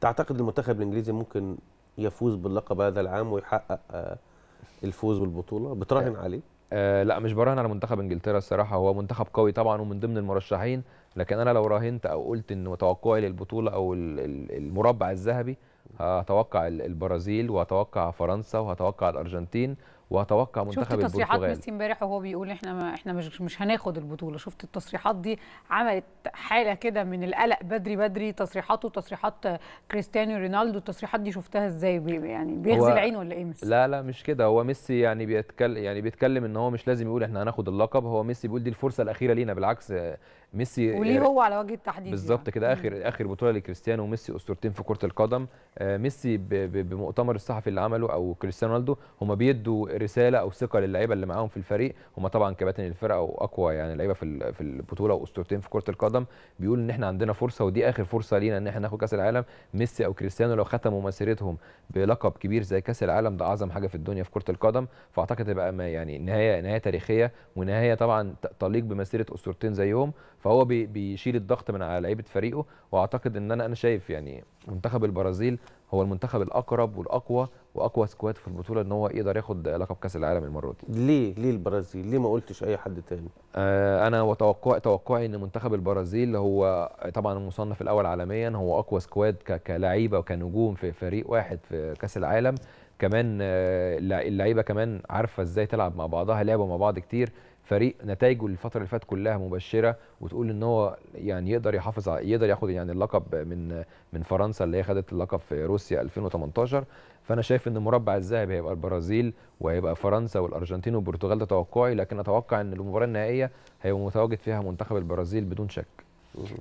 تعتقد المنتخب الانجليزي ممكن يفوز باللقب هذا العام ويحقق الفوز بالبطوله؟ بتراهن عليه؟ لا، مش براهن على منتخب انجلترا الصراحه. هو منتخب قوي طبعا ومن ضمن المرشحين، لكن انا لو راهنت او قلت ان توقعي للبطوله او المربع الذهبي، هتوقع البرازيل وهتوقع فرنسا وهتوقع الارجنتين وهتوقع منتخب البرتغال. شفت تصريحات ميسي امبارح وهو بيقول احنا مش هناخد البطوله. شفت التصريحات دي عملت حاله كده من القلق بدري بدري. تصريحاته وتصريحات كريستيانو رونالدو، التصريحات دي شفتها ازاي؟ يعني بيغزي العين ولا ايه ميسي؟ لا مش كده. هو ميسي يعني بيتكلم ان هو مش لازم يقول احنا هناخد اللقب. هو ميسي بيقول دي الفرصه الاخيره لينا. بالعكس ميسي وليه هو على وجه التحديد بالظبط كده. اخر بطوله لكريستيانو وميسي، اسطورتين في كره القدم. ميسي بمؤتمر الصحفي اللي عمله او كريستيانو رونالدو، هم بيدوا رساله او ثقه للعيبه اللي معاهم في الفريق. هم طبعا كباتن الفرقه واقوى يعني لعيبه في البطوله واسطورتين في كره القدم. بيقول ان احنا عندنا فرصه ودي اخر فرصه لينا ان احنا ناخد كاس العالم. ميسي او كريستيانو لو ختموا مسيرتهم بلقب كبير زي كاس العالم، ده اعظم حاجه في الدنيا في كره القدم. فاعتقد هتبقى يعني نهايه تاريخيه، ونهايه طبعا تليق بمسيره اسطورتين زيهم. فهو بيشيل الضغط من على لعيبه فريقه. واعتقد ان انا شايف يعني منتخب البرازيل هو المنتخب الاقرب والاقوى سكواد في البطوله ان هو يقدر ياخد لقب كاس العالم المره دي. ليه البرازيل؟ ليه ما قلتش اي حد تاني؟ انا توقعي ان منتخب البرازيل هو طبعا المصنف الاول عالميا، هو اقوى سكواد كلاعيبه وكنجوم في فريق واحد في كاس العالم. كمان اللعيبه كمان عارفه ازاي تلعب مع بعضها، لعبوا مع بعض كتير. فريق نتائجه الفتره اللي فاتت كلها مبشره، وتقول ان هو يعني يقدر يحافظ يقدر ياخد يعني اللقب من فرنسا اللي هي خدت اللقب في روسيا 2018. فانا شايف ان المربع الذهبي هيبقى البرازيل وهيبقى فرنسا والارجنتين والبرتغال، ده توقعي. لكن اتوقع ان المباراه النهائيه هيبقى متواجد فيها منتخب البرازيل بدون شك.